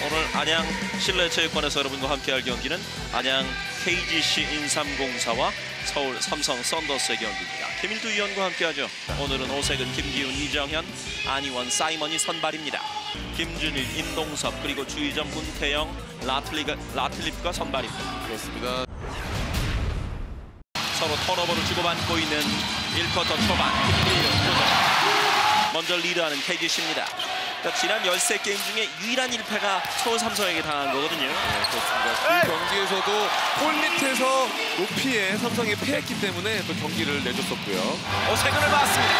오늘 안양 실내체육관에서 여러분과 함께할 경기는 안양 KGC 인삼공사와 서울 삼성 썬더스의 경기입니다. 김일두 위원과 함께하죠. 오늘은 오세근, 김기훈, 이정현, 안희원, 사이먼이 선발입니다. 김준일, 임동섭, 그리고 주의정, 문태영, 라틀리프가 선발입니다. 그렇습니다. 서로 턴오버를 주고받고 있는 1쿼터 초반. 먼저 리드하는 KGC입니다. 그러니까 지난 13게임 중에 유일한 1패가 서울 삼성에게 당한 거거든요. 네, 그렇습니다. 그 경기에서도 골 밑에서 높이에 삼성이 패했기 때문에 또 경기를 내줬었고요. 오세근을 봤습니다.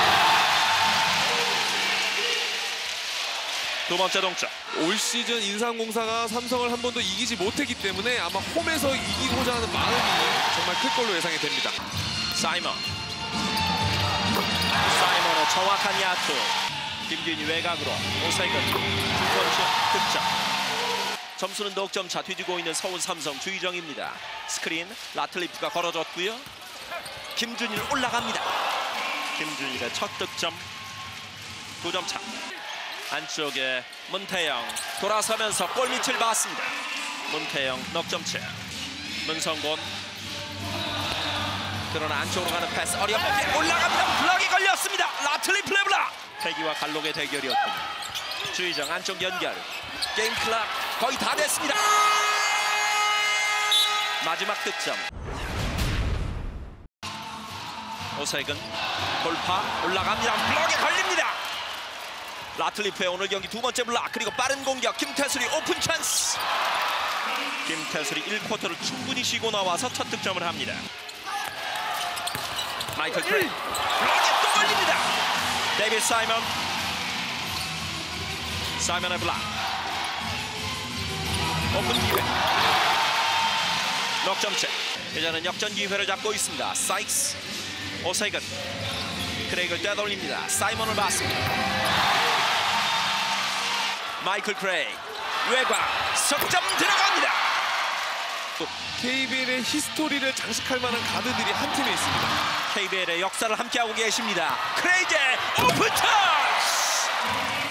두 번째 동점. 올 시즌 인삼공사가 삼성을 한 번도 이기지 못했기 때문에 아마 홈에서 이기고자 하는 마음이 정말 클 걸로 예상이 됩니다. 사이먼의 정확한 야투. 김준희 외곽으로 오세근 득점. 점수는 넉 점 차 뒤지고 있는 서울 삼성 주의정입니다. 스크린 라틀리프가 걸어줬고요. 김준일 올라갑니다. 김준일의 첫 득점. 2점 차. 안쪽에 문태영 돌아서면서 골밑을 봤습니다. 문태영 넉점채. 문성곤. 그러나 안쪽으로 가는 패스 어렵게 올라갑니다. 블락이 걸렸습니다. 라틀리프 레블락. 태기와 갈록의 대결이었군요. 주의정 안쪽 연결. 게임 클락 거의 다 됐습니다. 마지막 득점. 오세근 돌파 올라갑니다. 블락이 걸립니다. 라틀리프의 오늘 경기 두 번째 블락, 그리고 빠른 공격. 김태수리 오픈 찬스. 김태수리 1쿼터를 충분히 쉬고 나와서 첫 득점을 합니다. 마이클 크레이 블락이 또 걸립니다. 데이빗 사이먼. 사이먼의 블락. 오픈 기회. 넉점째. 이제는 역전 기회를 잡고 있습니다. 사이먼. 오세근. 크레이를 떼돌립니다. 사이먼을 봤습니다. 마이클 크레이 외곽 석점 들어갑니다. KBL의 히스토리를 장식할 만한 가드들이 한 팀에 있습니다. KBL의 역사를 함께하고 계십니다. 크레이의 오픈 터치.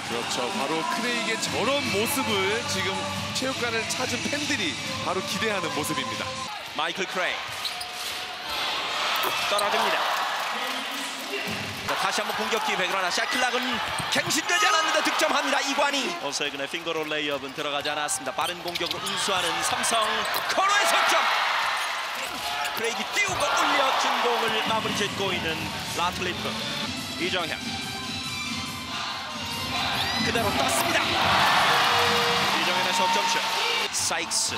그렇죠. 바로 크레이의 저런 모습을 지금 체육관을 찾은 팬들이 바로 기대하는 모습입니다. 마이클 크레이 떨어집니다. 다시 한번 공격 기회. 그러나 샤킬락은 갱신되지 않았는데 득점합니다. 이관희. 오세근의 핑거롤 레이업은 들어가지 않았습니다. 빠른 공격으로 응수하는 삼성 코너의 석점. 크레이기 띄우고 올려준 공을 마무리 짓고 있는 라틀리프. 이정현 그대로 떴습니다. 이정현의 석점슛. 사이먼스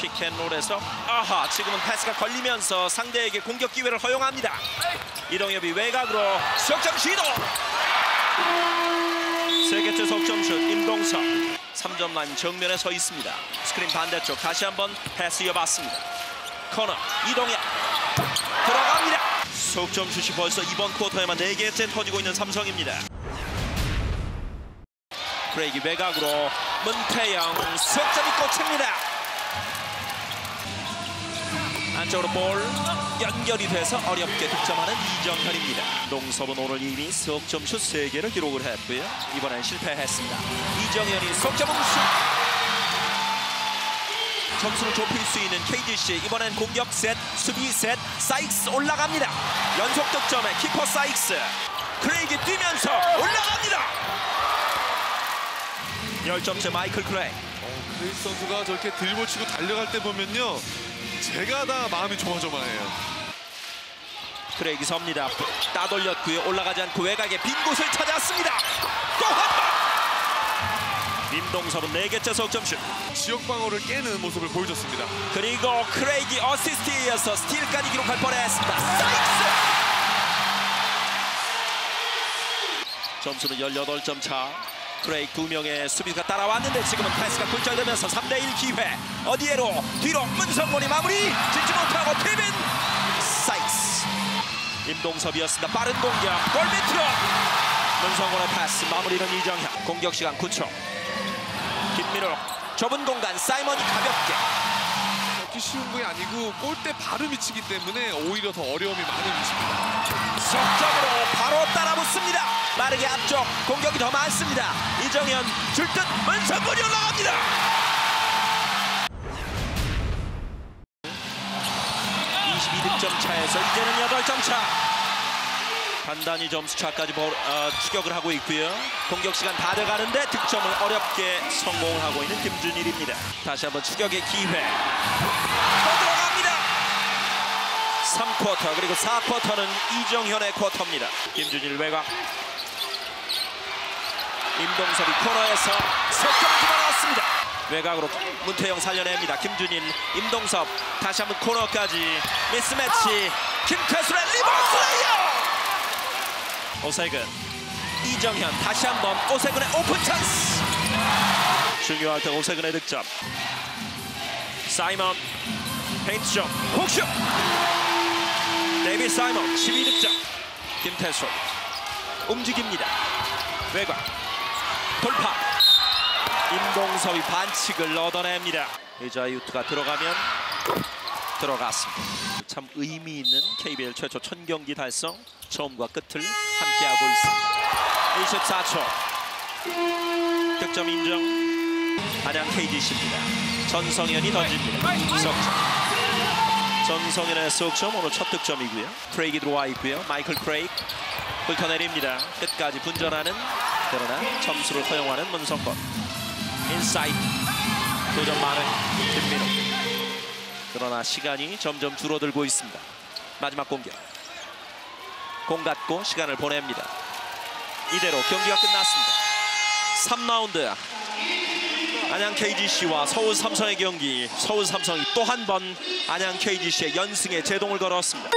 픽앤롤에서 아하, 지금은 패스가 걸리면서 상대에게 공격 기회를 허용합니다. 이동엽이 외곽으로 석점 시도. 세 개째 석점슛. 임동성 3점 라인 정면에 서 있습니다. 스크린 반대쪽 다시 한번 패스 이어봤습니다. 코너 이동엽 들어갑니다. 석점슛이 벌써 이번 쿼터에만 4개째 터지고 있는 삼성입니다. 크레이기 외곽으로 문태영 석점이 꽂힙니다. 안쪽으로 볼 연결이 돼서 어렵게 득점하는 이정현입니다. 동섭은 오늘 이미 석점슛 3개를 기록을 했고요. 이번엔 실패했습니다. 이정현이 석점 응수. 점수를 좁힐 수 있는 KGC. 이번엔 공격 셋, 수비 셋. 사이먼스 올라갑니다. 연속 득점에 키퍼 사이먼스. 크레이기 뛰면서 올라갑니다. 10점째 마이클 크레이. 크레이 선수가 저렇게 들고 치고 달려갈 때 보면요, 제가 다 마음이 조마조마해요. 크레이기 섭니다. 따돌렸고요. 올라가지 않고 외곽에 빈 곳을 찾았습니다. 또 한번! 임동섭은 4개째 석점슛. 지역방어를 깨는 모습을 보여줬습니다. 그리고 크레이기 어시스트에 이어서 스틸까지 기록할 뻔했습니다. 사이먼스! 점수는 18점 차. 크레이 2명의 수비가 따라왔는데 지금은 패스가 굴절되면서 3대1 기회. 어디에로? 뒤로 문성권이 마무리 짓지 못하고 케빈 사이먼스. 임동섭이었습니다. 빠른 공격 골밑으로. 문성권의 패스 마무리는 이정현. 공격시간 9초. 김민호 좁은 공간. 사이먼이 가볍게. 그렇게 쉬운 게 아니고 골대 바로 미치기 때문에 오히려 더 어려움이 많은 위치입니다. 석점으로 바로 따라붙습니다. 빠르게 앞쪽 공격이 더 많습니다. 이정현 줄듯 문성권이 올라갑니다. 차에서 이제는 8점 차. 간단히 점수 차까지 추격을 하고 있고요. 공격 시간 다 돼가는데 득점을 어렵게 성공을 하고 있는 김준일입니다. 다시 한번 추격의 기회. 더 들어갑니다. 3쿼터 그리고 4쿼터는 이정현의 쿼터입니다. 김준일 외곽. 임동섭이 코너에서 석점을 집어넣었습니다. 외곽으로 문태영 살려냅니다. 김준일, 임동섭 다시 한번 코너까지 미스매치. 김태수의 리버스 레이업. 오세근, 이정현 다시 한번 오세근의 오픈 찬스. 중요할 때 오세근의 득점. 사이먼 페인트쇼 공슛. 데이비 사이먼 12득점. 김태수 움직입니다. 외곽 돌파. 임동섭이 반칙을 얻어냅니다. 이자유투가 들어가면 들어갔습니다. 참 의미 있는 KBL 최초 1000경기 달성, 처음과 끝을 함께하고 있습니다. 24초 득점 인정. 안양 KGC입니다. 전성현이 던집니다. 석점. 전성현의 석점 오늘 첫 득점이고요. 프레이크 들어와 있고요. 마이클 크레이크 훑어내립니다. 끝까지 분전하는, 그러나 점수를 허용하는 문성권. 인사이드 도전 많은 김민호. 그러나 시간이 점점 줄어들고 있습니다. 마지막 공격. 공 갖고 시간을 보냅니다. 이대로 경기가 끝났습니다. 3라운드 안양 KGC와 서울 삼성의 경기. 서울 삼성이 또 한 번 안양 KGC의 연승에 제동을 걸었습니다.